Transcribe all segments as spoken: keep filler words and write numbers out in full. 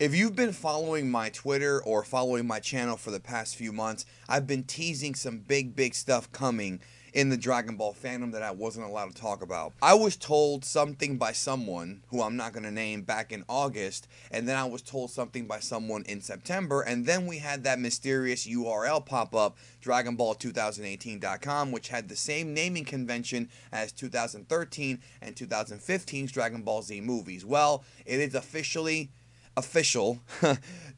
If you've been following my Twitter or following my channel for the past few months, I've been teasing some big, big stuff coming in the Dragon Ball fandom that I wasn't allowed to talk about. I was told something by someone, who I'm not going to name, back in August, and then I was told something by someone in September, and then we had that mysterious U R L pop up, Dragon Ball twenty eighteen dot com, which had the same naming convention as two thousand thirteen and two thousand fifteen's Dragon Ball Z movies. Well, it is officially... official.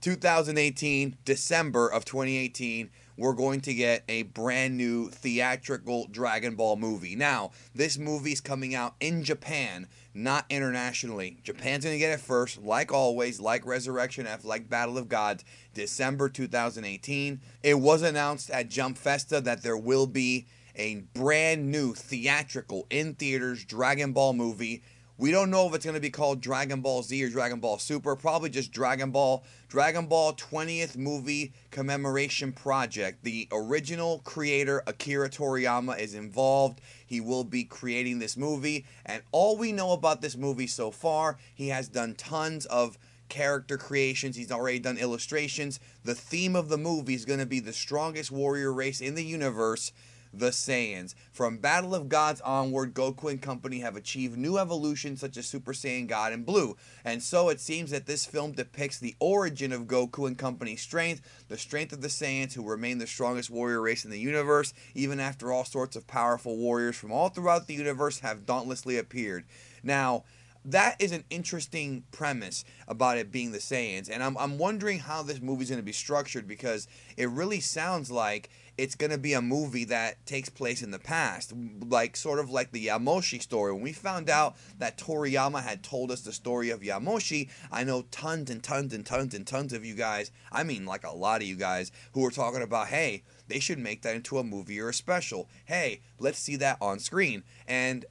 two thousand eighteen, December of twenty eighteen, we're going to get a brand new theatrical Dragon Ball movie. Now, this movie's coming out in Japan, not internationally. Japan's going to get it first, like always, like Resurrection F, like Battle of Gods, December two thousand eighteen. It was announced at Jump Festa that there will be a brand new theatrical, in theaters, Dragon Ball movie. We don't know if it's going to be called Dragon Ball Z or Dragon Ball Super. Probably just Dragon Ball. Dragon Ball twentieth Movie Commemoration Project. The original creator, Akira Toriyama, is involved. He will be creating this movie. And all we know about this movie so far, he has done tons of character creations. He's already done illustrations. The theme of the movie is going to be the strongest warrior race in the universe, the Saiyans. From Battle of Gods onward, Goku and company have achieved new evolutions such as Super Saiyan God and Blue. And so it seems that this film depicts the origin of Goku and company's strength, the strength of the Saiyans, who remain the strongest warrior race in the universe, even after all sorts of powerful warriors from all throughout the universe have dauntlessly appeared. Now, that is an interesting premise about it being the Saiyans, and I'm, I'm wondering how this movie's going to be structured, because it really sounds like it's going to be a movie that takes place in the past, like sort of like the Yamoshi story. When we found out that Toriyama had told us the story of Yamoshi, I know tons and tons and tons and tons of you guys, I mean like a lot of you guys, who were talking about, hey, they should make that into a movie or a special. Hey, let's see that on screen. And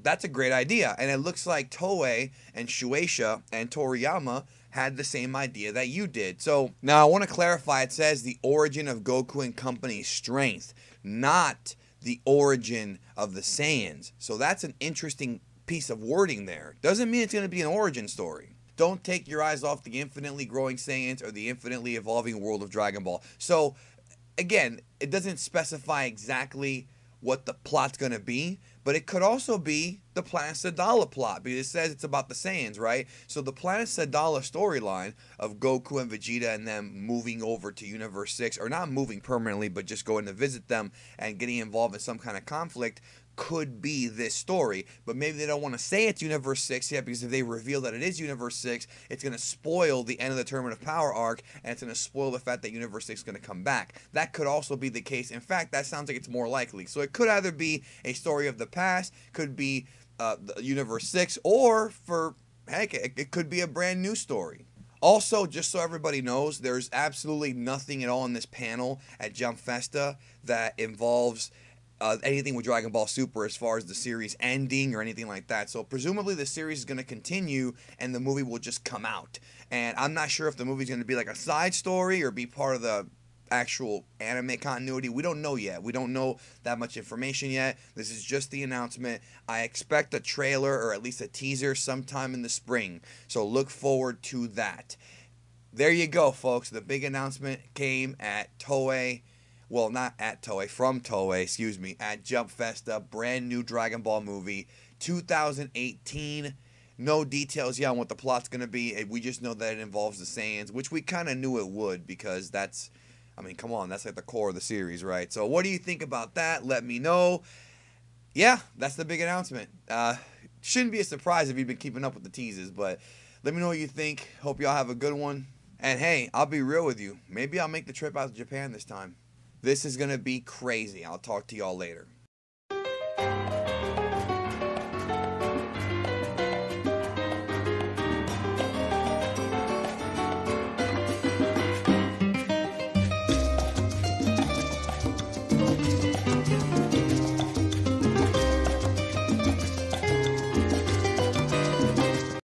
that's a great idea. And it looks like Toei and Shueisha and Toriyama had the same idea that you did. So now I want to clarify, it says the origin of Goku and company's strength, not the origin of the Saiyans. So that's an interesting piece of wording there. Doesn't mean it's going to be an origin story. Don't take your eyes off the infinitely growing Saiyans or the infinitely evolving world of Dragon Ball. So again, it doesn't specify exactly what the plot's going to be, but it could also be the Planet Sadala plot, because it says it's about the Saiyans, right? So the Planet Sadala storyline of Goku and Vegeta and them moving over to Universe six, or not moving permanently, but just going to visit them and getting involved in some kind of conflict, could be this story. But maybe they don't want to say it's Universe six yet, because if they reveal that it is Universe six, it's going to spoil the end of the Tournament of Power arc, and it's going to spoil the fact that Universe six is going to come back. That could also be the case. In fact, that sounds like it's more likely. So it could either be a story of the past, could be uh, the Universe six, or for heck, it, it could be a brand new story. Also, just so everybody knows, there's absolutely nothing at all in this panel at Jump Festa that involves Uh, anything with Dragon Ball Super as far as the series ending or anything like that. So presumably the series is going to continue and the movie will just come out. And I'm not sure if the movie's going to be like a side story or be part of the actual anime continuity. We don't know yet. We don't know that much information yet. This is just the announcement. I expect a trailer or at least a teaser sometime in the spring. So look forward to that. There you go, folks. The big announcement came at Toei. Well, not at Toei, from Toei, excuse me, at Jump Festa, brand new Dragon Ball movie, two thousand eighteen. No details yet on what the plot's going to be. We just know that it involves the Saiyans, which we kind of knew it would, because that's, I mean, come on, that's like the core of the series, right? So what do you think about that? Let me know. Yeah, that's the big announcement. Uh, shouldn't be a surprise if you've been keeping up with the teases, but let me know what you think. Hope y'all have a good one. And hey, I'll be real with you. Maybe I'll make the trip out to Japan this time. This is going to be crazy. I'll talk to y'all later.